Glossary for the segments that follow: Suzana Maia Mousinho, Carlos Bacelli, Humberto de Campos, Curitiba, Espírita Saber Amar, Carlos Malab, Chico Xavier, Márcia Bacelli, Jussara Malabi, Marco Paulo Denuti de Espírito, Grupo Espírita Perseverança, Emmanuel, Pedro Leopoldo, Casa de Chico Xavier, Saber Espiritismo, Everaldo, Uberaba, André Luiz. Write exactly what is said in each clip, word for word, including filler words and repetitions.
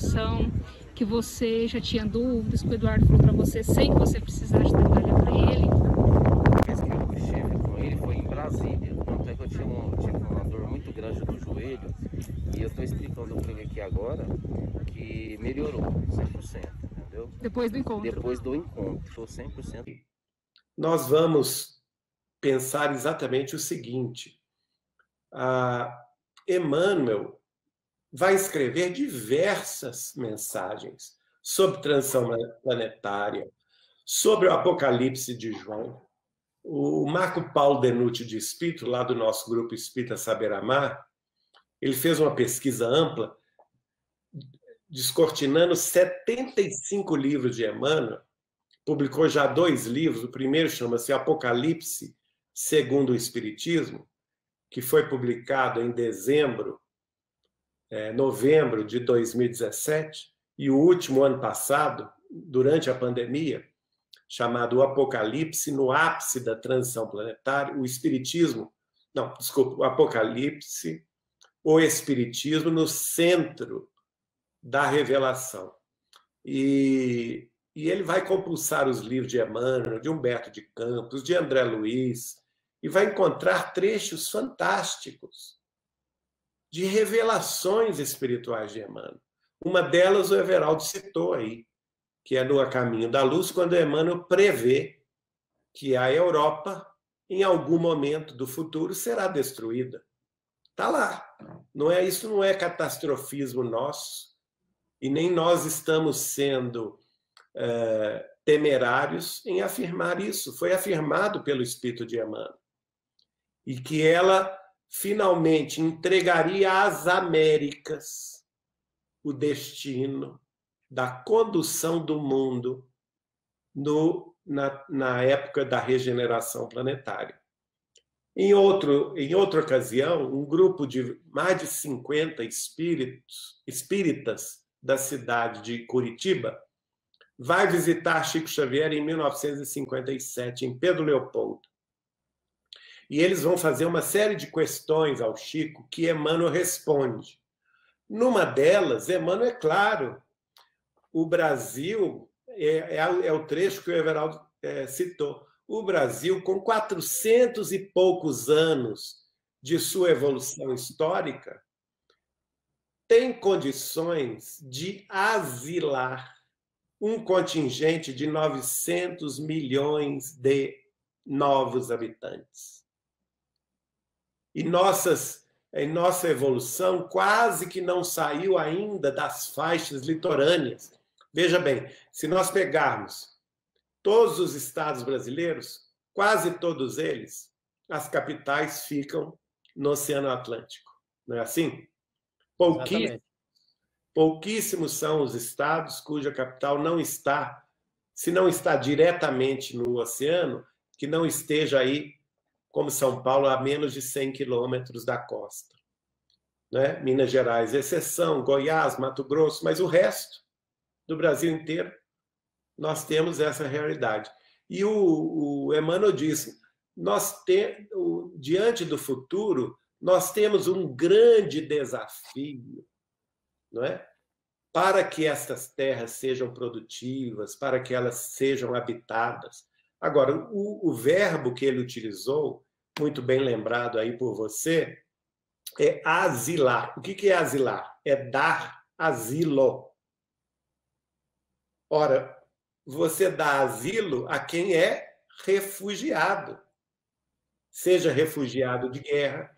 orientação, que você já tinha dúvidas, que o Eduardo falou para você sem que você precisasse trabalhar para ele? Eu estive com ele, foi em Brasília, tanto é que eu tinha uma, tinha uma dor muito grande do joelho e eu estou explicando para ele aqui agora que melhorou cem por cento, entendeu? Depois do encontro. Depois do encontro, cem por cento. Nós vamos pensar exatamente o seguinte, a Emmanuel vai escrever diversas mensagens sobre transição planetária, sobre o Apocalipse de João. O Marco Paulo Denuti de Espírito, lá do nosso grupo Espírita Saber Amar, ele fez uma pesquisa ampla, descortinando setenta e cinco livros de Emmanuel, publicou já dois livros, o primeiro chama-se Apocalipse segundo o Espiritismo, que foi publicado em dezembro É, novembro de dois mil e dezessete, e o último ano passado, durante a pandemia, chamado O Apocalipse no Ápice da Transição Planetária, o Espiritismo, não, desculpa, o Apocalipse, o Espiritismo no Centro da Revelação. E, e ele vai compulsar os livros de Emmanuel, de Humberto de Campos, de André Luiz, e vai encontrar trechos fantásticos de revelações espirituais de Emmanuel. Uma delas o Everaldo citou aí, que é no A Caminho da Luz, quando Emmanuel prevê que a Europa, em algum momento do futuro, será destruída. Está lá. Não é, isso não é catastrofismo nosso, e nem nós estamos sendo é, temerários em afirmar isso. Foi afirmado pelo Espírito de Emmanuel. E que ela finalmente entregaria às Américas o destino da condução do mundo no, na, na época da regeneração planetária. Em, outro, em outra ocasião, um grupo de mais de cinquenta espíritos, espíritas da cidade de Curitiba vai visitar Chico Xavier em mil novecentos e cinquenta e sete, em Pedro Leopoldo. E eles vão fazer uma série de questões ao Chico que Emmanuel responde. Numa delas, Emmanuel é claro, o Brasil, é, é, é o trecho que o Everaldo é, citou, o Brasil, com quatrocentos e poucos anos de sua evolução histórica, tem condições de asilar um contingente de novecentos milhões de novos habitantes. E nossas, em nossa evolução quase que não saiu ainda das faixas litorâneas. Veja bem, se nós pegarmos todos os estados brasileiros, quase todos eles, as capitais ficam no Oceano Atlântico. Não é assim? Pouquíssimos, pouquíssimos são os estados cuja capital não está, se não está diretamente no oceano, que não esteja aí, como São Paulo, a menos de cem quilômetros da costa. Né? Minas Gerais, exceção, Goiás, Mato Grosso, mas o resto do Brasil inteiro, nós temos essa realidade. E o, o Emmanuel disse, nós te, o, diante do futuro, nós temos um grande desafio, não é? Para que estas terras sejam produtivas, para que elas sejam habitadas. Agora, o, o verbo que ele utilizou, muito bem lembrado aí por você, é asilar. O que, que é asilar? É dar asilo. Ora, você dá asilo a quem é refugiado. Seja refugiado de guerra,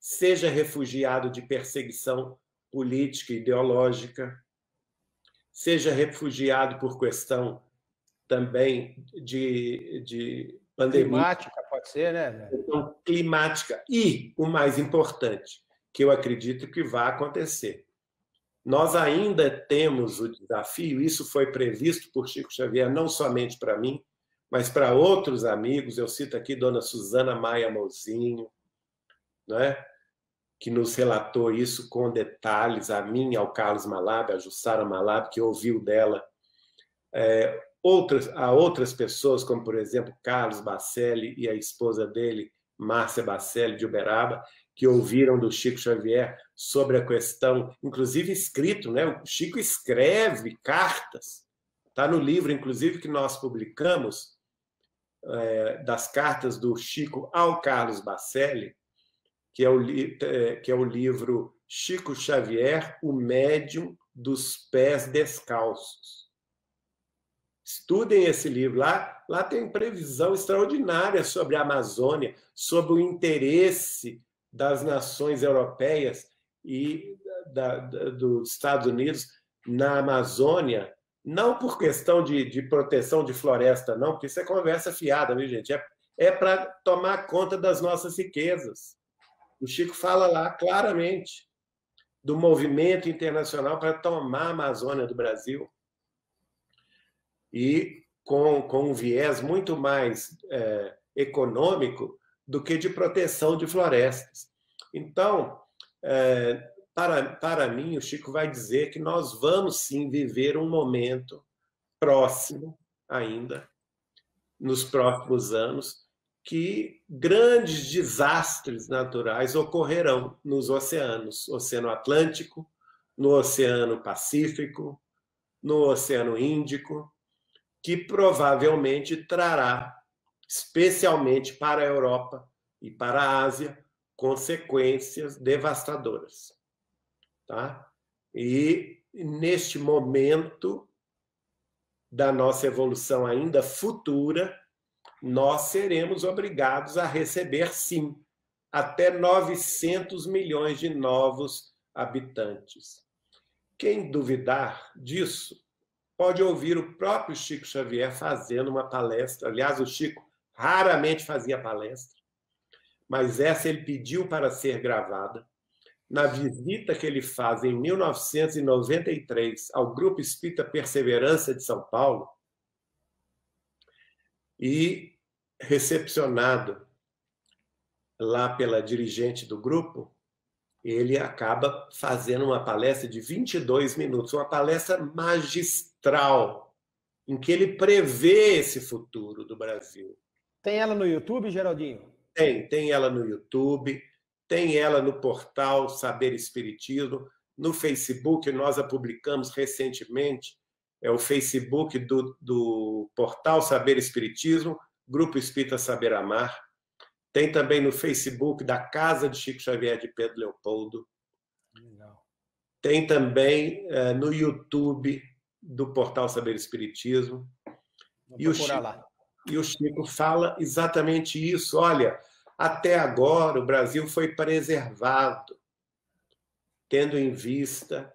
seja refugiado de perseguição política e ideológica, seja refugiado por questão também de, de pandemia. Climática, pode ser, né? Então, climática. E o mais importante, que eu acredito que vai acontecer. Nós ainda temos o desafio, isso foi previsto por Chico Xavier, não somente para mim, mas para outros amigos, eu cito aqui dona Suzana Maia Mousinho, né? Que nos relatou isso com detalhes, a mim, ao Carlos Malab, a Jussara Malabi, que ouviu dela, é, Outras, a outras pessoas, como, por exemplo, Carlos Bacelli e a esposa dele, Márcia Bacelli, de Uberaba, que ouviram do Chico Xavier sobre a questão, inclusive escrito, né? O Chico escreve cartas, está no livro, inclusive, que nós publicamos, é, das cartas do Chico ao Carlos Bacelli, que é o, é, que é o livro Chico Xavier, o médium dos pés descalços. Estudem esse livro lá, lá tem previsão extraordinária sobre a Amazônia, sobre o interesse das nações europeias e da, da, dos Estados Unidos na Amazônia, não por questão de, de proteção de floresta, não, porque isso é conversa fiada, viu, gente? É, é para tomar conta das nossas riquezas. O Chico fala lá claramente do movimento internacional para tomar a Amazônia do Brasil. E com, com um viés muito mais é, econômico do que de proteção de florestas. Então, é, para, para mim, o Chico vai dizer que nós vamos, sim, viver um momento próximo ainda, nos próximos anos, que grandes desastres naturais ocorrerão nos oceanos, Oceano Atlântico, no Oceano Pacífico, no Oceano Índico, que provavelmente trará, especialmente para a Europa e para a Ásia, consequências devastadoras. Tá? E neste momento da nossa evolução ainda futura, nós seremos obrigados a receber, sim, até novecentos milhões de novos habitantes. Quem duvidar disso, pode ouvir o próprio Chico Xavier fazendo uma palestra. Aliás, o Chico raramente fazia palestra, mas essa ele pediu para ser gravada. Na visita que ele faz em mil novecentos e noventa e três ao Grupo Espírita Perseverança de São Paulo, e recepcionado lá pela dirigente do grupo, ele acaba fazendo uma palestra de vinte e dois minutos, uma palestra magistral, em que ele prevê esse futuro do Brasil. Tem ela no YouTube, Geraldinho? Tem, tem ela no YouTube, tem ela no portal Saber Espiritismo, no Facebook, nós a publicamos recentemente, é o Facebook do, do portal Saber Espiritismo, Grupo Espírita Saber Amar. Tem também no Facebook da Casa de Chico Xavier de Pedro Leopoldo. Legal. Tem também é, no YouTube do portal Saber Espiritismo. Vou e, o Chico, lá. e o Chico fala exatamente isso. Olha, até agora o Brasil foi preservado, tendo em vista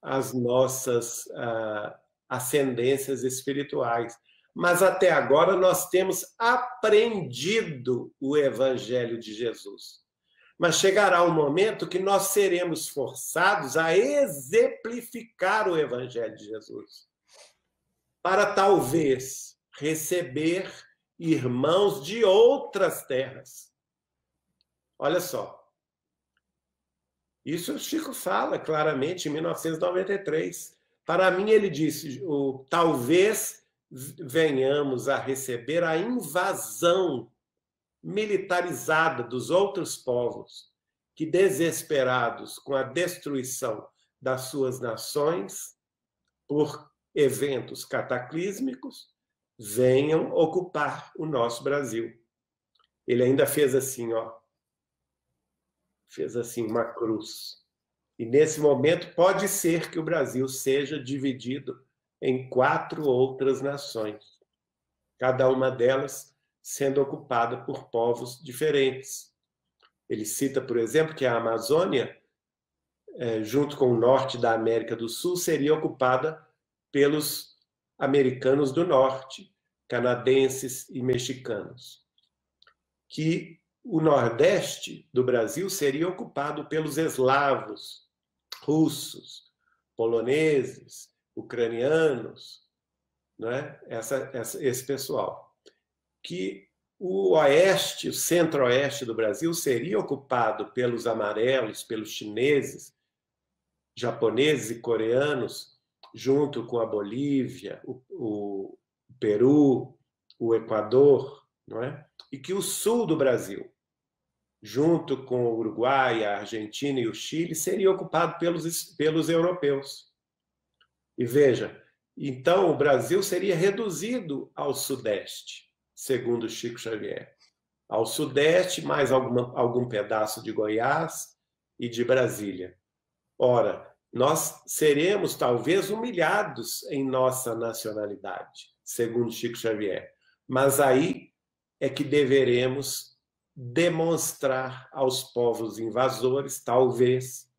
as nossas ah, ascendências espirituais. Mas até agora nós temos aprendido o Evangelho de Jesus. Mas chegará um momento que nós seremos forçados a exemplificar o Evangelho de Jesus, para talvez receber irmãos de outras terras. Olha só. Isso o Chico fala claramente em mil novecentos e noventa e três. Para mim, ele disse, o, talvez venhamos a receber a invasão militarizada dos outros povos que, desesperados com a destruição das suas nações por eventos cataclísmicos, venham ocupar o nosso Brasil. Ele ainda fez assim, ó, fez assim uma cruz. E nesse momento pode ser que o Brasil seja dividido em quatro outras nações, cada uma delas sendo ocupada por povos diferentes. Ele cita, por exemplo, que a Amazônia, junto com o norte da América do Sul, seria ocupada pelos americanos do norte, canadenses e mexicanos. Que o nordeste do Brasil seria ocupado pelos eslavos, russos, poloneses, ucranianos, né? essa, essa, esse pessoal, que o oeste, o centro-oeste do Brasil seria ocupado pelos amarelos, pelos chineses, japoneses e coreanos, junto com a Bolívia, o, o Peru, o Equador, não é? E que o sul do Brasil junto com o Uruguai, a Argentina e o Chile, seria ocupado pelos, pelos europeus. E veja, então o Brasil seria reduzido ao Sudeste, segundo Chico Xavier. Ao Sudeste, mais alguma, algum pedaço de Goiás e de Brasília. Ora, nós seremos talvez humilhados em nossa nacionalidade, segundo Chico Xavier. Mas aí é que deveremos demonstrar aos povos invasores, talvez,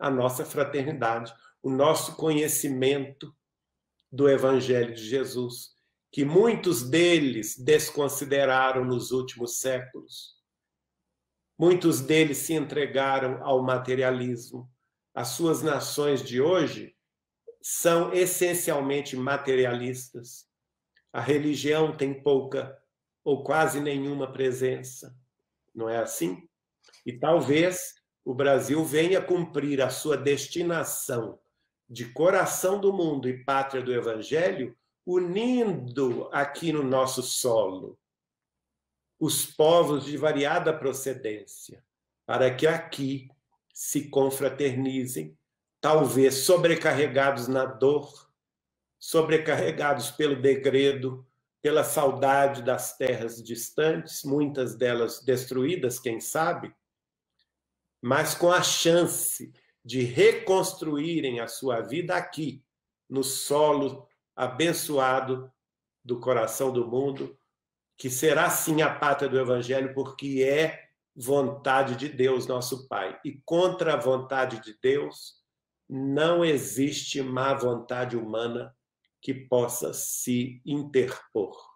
a nossa fraternidade, o nosso conhecimento do Evangelho de Jesus, que muitos deles desconsideraram nos últimos séculos. Muitos deles se entregaram ao materialismo. As suas nações de hoje são essencialmente materialistas. A religião tem pouca ou quase nenhuma presença, não é assim? E talvez o Brasil venha cumprir a sua destinação de coração do mundo e pátria do Evangelho, unindo aqui no nosso solo os povos de variada procedência, para que aqui se confraternizem, talvez sobrecarregados na dor, sobrecarregados pelo degredo, pela saudade das terras distantes, muitas delas destruídas, quem sabe, mas com a chance de reconstruírem a sua vida aqui, no solo abençoado do coração do mundo, que será sim a pátria do Evangelho, porque é vontade de Deus, nosso Pai. E contra a vontade de Deus, não existe má vontade humana que possa se interpor.